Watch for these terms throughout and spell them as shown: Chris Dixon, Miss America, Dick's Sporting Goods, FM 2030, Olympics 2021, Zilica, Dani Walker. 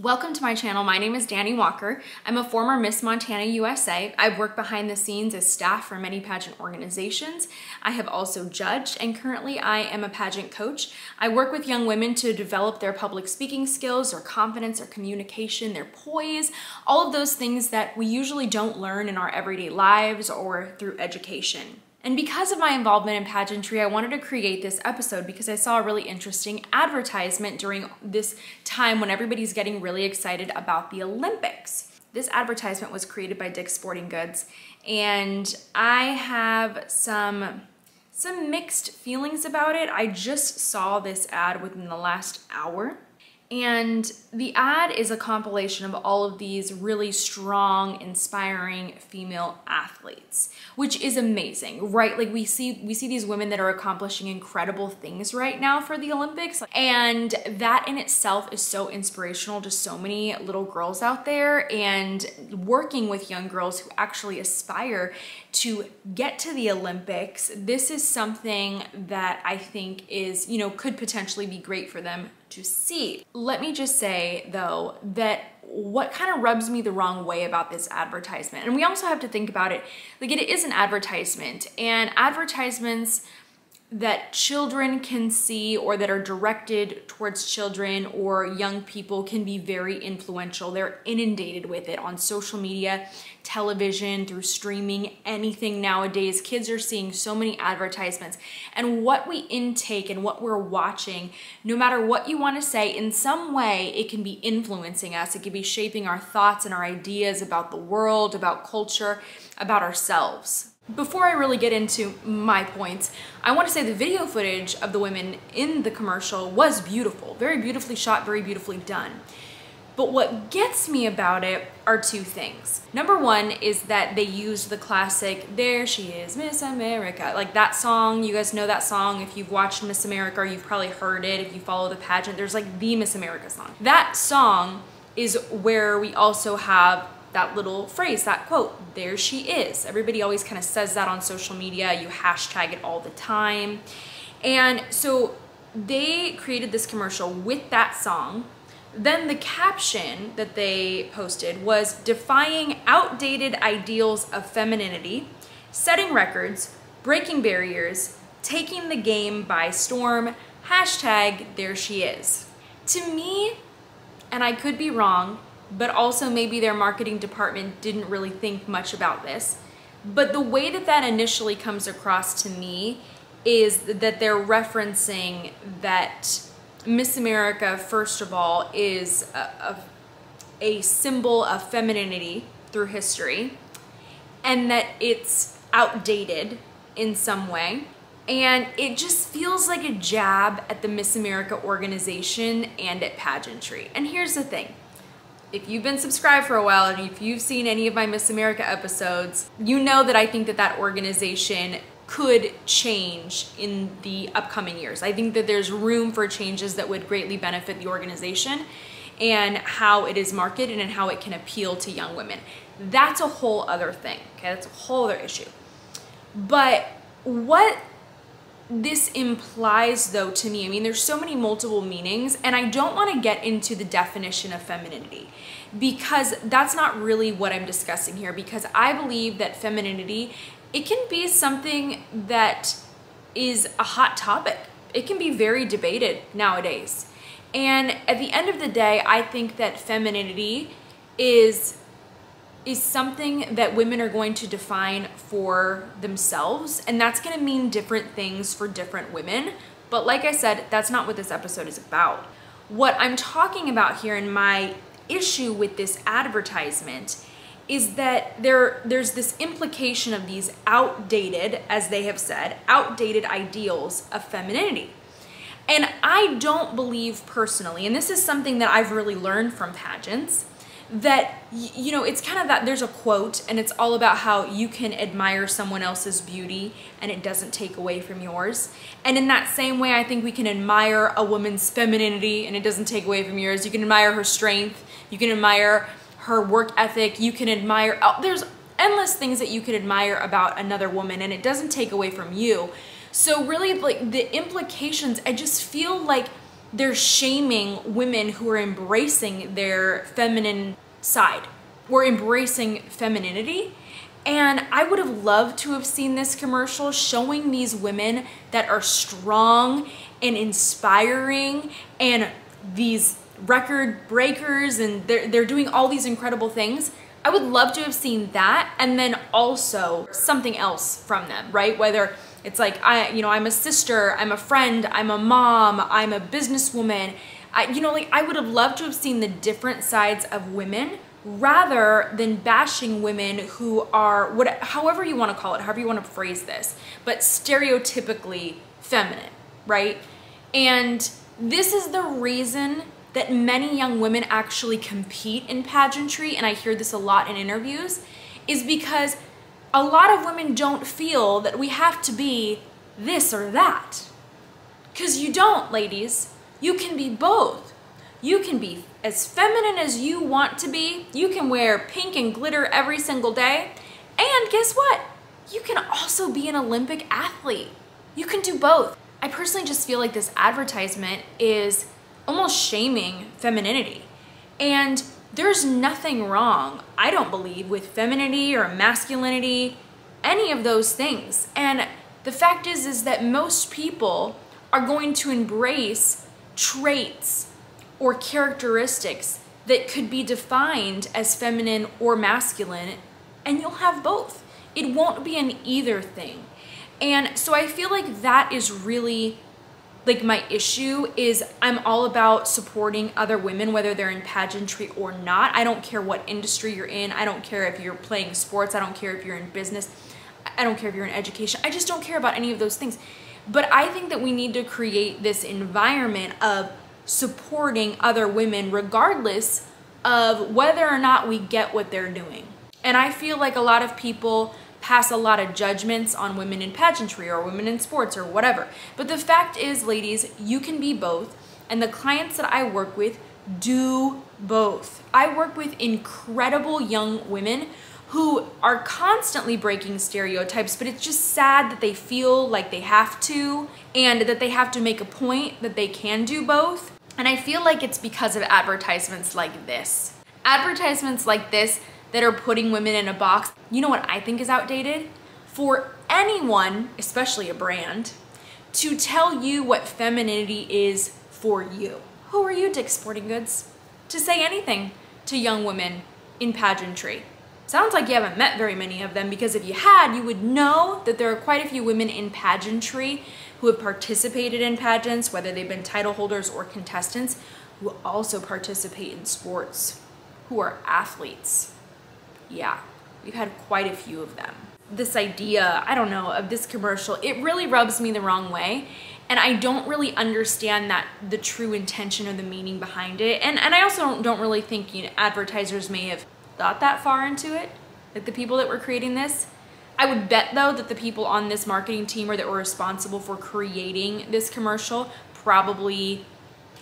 Welcome to my channel. My name is Dani Walker. I'm a former Miss Montana USA. I've worked behind the scenes as staff for many pageant organizations. I have also judged, and currently I am a pageant coach. I work with young women to develop their public speaking skills, their confidence, their communication, their poise, all of those things that we usually don't learn in our everyday lives or through education. And because of my involvement in pageantry, I wanted to create this episode because I saw a really interesting advertisement during this time when everybody's getting really excited about the Olympics. This advertisement was created by Dick's Sporting Goods, and I have some mixed feelings about it. I just saw this ad within the last hour. And the ad is a compilation of all of these really strong, inspiring female athletes, which is amazing, right? Like we see these women that are accomplishing incredible things right now for the Olympics. And that in itself is so inspirational to so many little girls out there, and working with young girls who actually aspire to get to the Olympics. This is something that I think is, you know, could potentially be great for them to see. Let me just say though that what kind of rubs me the wrong way about this advertisement, and we also have to think about it, like it is an advertisement, and advertisements that children can see or that are directed towards children or young people can be very influential. They're inundated with it on social media, television, through streaming, anything nowadays. Kids are seeing so many advertisements, and what we intake and what we're watching, no matter what you want to say, in some way it can be influencing us. It can be shaping our thoughts and our ideas about the world, about culture, about ourselves. Before I really get into my points, I want to say the video footage of the women in the commercial was beautiful, very beautifully shot, very beautifully done. But what gets me about it are two things. Number one is that they used the classic, "There She Is, Miss America," like that song. You guys know that song. If you've watched Miss America, or you've probably heard it. If you follow the pageant, there's like the Miss America song. That song is where we also have that little phrase, that quote, "There she is." Everybody always kind of says that on social media. You hashtag it all the time. And so they created this commercial with that song. Then the caption that they posted was, "Defying outdated ideals of femininity, setting records, breaking barriers, taking the game by storm, hashtag there she is." To me, and I could be wrong, but also maybe their marketing department didn't really think much about this, but the way that that initially comes across to me is that they're referencing that Miss America, first of all, is a symbol of femininity through history, and that it's outdated in some way. And it just feels like a jab at the Miss America organization and at pageantry. And here's the thing. If you've been subscribed for a while, and if you've seen any of my Miss America episodes, you know that I think that that organization could change in the upcoming years. I think that there's room for changes that would greatly benefit the organization and how it is marketed and how it can appeal to young women. That's a whole other thing, okay? That's a whole other issue. But what this implies though to me, I mean, there's so many multiple meanings, and I don't want to get into the definition of femininity because that's not really what I'm discussing here, because I believe that femininity, it can be something that is a hot topic. It can be very debated nowadays. And at the end of the day, I think that femininity is something that women are going to define for themselves, and that's going to mean different things for different women. But like I said, that's not what this episode is about. What I'm talking about here, and my issue with this advertisement, is that there's this implication of these outdated, as they have said, outdated ideals of femininity. And I don't believe personally, and this is something that I've really learned from pageants, that, you know, it's kind of that there's a quote, and it's all about how you can admire someone else's beauty and it doesn't take away from yours. And in that same way, I think we can admire a woman's femininity and it doesn't take away from yours. You can admire her strength, you can admire her work ethic, you can admire, there's endless things that you could admire about another woman and it doesn't take away from you. So really, like, the implications, I just feel like they're shaming women who are embracing their feminine side or embracing femininity. And I would have loved to have seen this commercial showing these women that are strong and inspiring and these record breakers, and they're doing all these incredible things. I would love to have seen that, and then also something else from them, right? Whether it's like, I'm a sister, I'm a friend, I'm a mom, I'm a businesswoman. I would have loved to have seen the different sides of women rather than bashing women who are, however you want to call it, however you want to phrase this, but stereotypically feminine, right? And this is the reason that many young women actually compete in pageantry, and I hear this a lot in interviews, is because a lot of women don't feel that we have to be this or that. Because you don't, ladies. You can be both. You can be as feminine as you want to be. You can wear pink and glitter every single day. And guess what? You can also be an Olympic athlete. You can do both. I personally just feel like this advertisement is almost shaming femininity. And there's nothing wrong, I don't believe, with femininity or masculinity, any of those things. And the fact is that most people are going to embrace traits or characteristics that could be defined as feminine or masculine, and you'll have both. It won't be an either thing. And so I feel like that is really, like, my issue is I'm all about supporting other women, whether they're in pageantry or not. I don't care what industry you're in. I don't care if you're playing sports. I don't care if you're in business. I don't care if you're in education. I just don't care about any of those things. But I think that we need to create this environment of supporting other women regardless of whether or not we get what they're doing. And I feel like a lot of people pass a lot of judgments on women in pageantry or women in sports or whatever. But the fact is, ladies, you can be both. And the clients that I work with do both. I work with incredible young women who are constantly breaking stereotypes, but it's just sad that they feel like they have to, and that they have to make a point that they can do both. And I feel like it's because of advertisements like this. Advertisements like this that are putting women in a box. You know what I think is outdated? For anyone, especially a brand, to tell you what femininity is for you. Who are you, Dick's Sporting Goods, to say anything to young women in pageantry? Sounds like you haven't met very many of them, because if you had, you would know that there are quite a few women in pageantry who have participated in pageants, whether they've been title holders or contestants, who also participate in sports, who are athletes. Yeah, we've had quite a few of them. This idea, I don't know, of this commercial, it really rubs me the wrong way. And I don't really understand that the true intention or the meaning behind it. And I also don't really think, advertisers may have thought that far into it, like the people that were creating this. I would bet, though, that the people on this marketing team or that were responsible for creating this commercial probably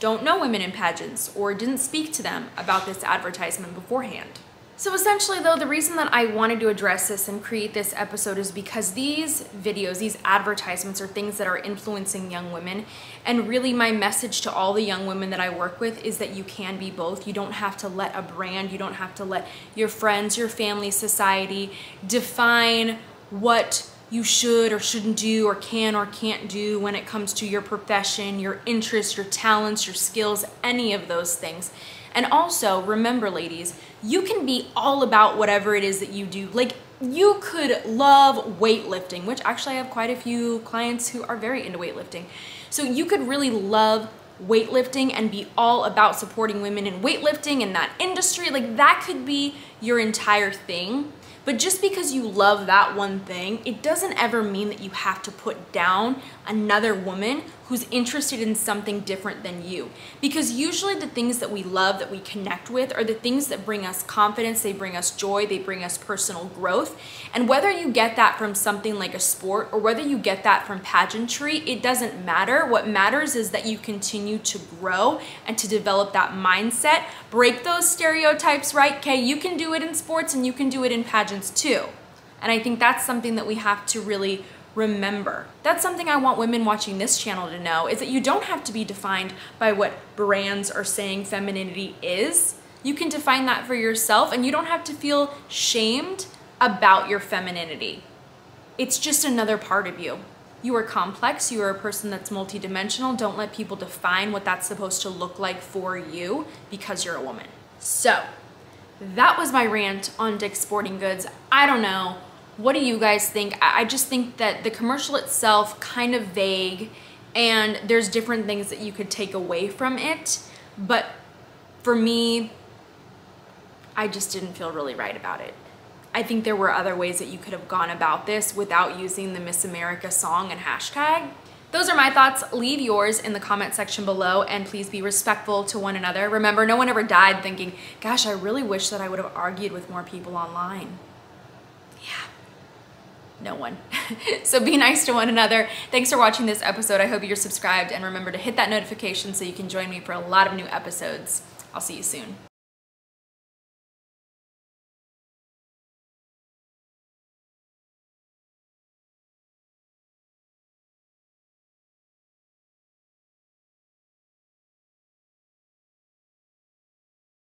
don't know women in pageants or didn't speak to them about this advertisement beforehand. So essentially, though, the reason that I wanted to address this and create this episode is because these videos, these advertisements, are things that are influencing young women. And really, my message to all the young women that I work with is that you can be both. You don't have to let a brand, you don't have to let your friends, your family, society define what you should or shouldn't do or can or can't do when it comes to your profession, your interests, your talents, your skills, any of those things. And also, remember, ladies, you can be all about whatever it is that you do. Like, you could love weightlifting, which actually I have quite a few clients who are very into weightlifting. So you could really love weightlifting and be all about supporting women in weightlifting and that industry. Like, that could be your entire thing. But just because you love that one thing, it doesn't ever mean that you have to put down another woman who's interested in something different than you. Because usually the things that we love, that we connect with, are the things that bring us confidence, they bring us joy, they bring us personal growth. And whether you get that from something like a sport or whether you get that from pageantry, it doesn't matter. What matters is that you continue to grow and to develop that mindset. Break those stereotypes, right? Okay, you can do it in sports and you can do it in pageants too. And I think that's something that we have to really Remember, that's something I want women watching this channel to know, is that you don't have to be defined by what brands are saying femininity is. You can define that for yourself, and you don't have to feel shamed about your femininity. It's just another part of you. You are complex, you are a person that's multidimensional. Don't let people define what that's supposed to look like for you because you're a woman. So that was my rant on Dick's Sporting Goods. I don't know. What do you guys think? I just think that the commercial itself kind of vague, and there's different things that you could take away from it. But for me, I just didn't feel really right about it. I think there were other ways that you could have gone about this without using the Miss America song and hashtag. Those are my thoughts. Leave yours in the comment section below, and please be respectful to one another. Remember, no one ever died thinking, gosh, I really wish that I would have argued with more people online. Yeah. No one. So be nice to one another. Thanks for watching this episode. I hope you're subscribed, and remember to hit that notification so you can join me for a lot of new episodes. I'll see you soon.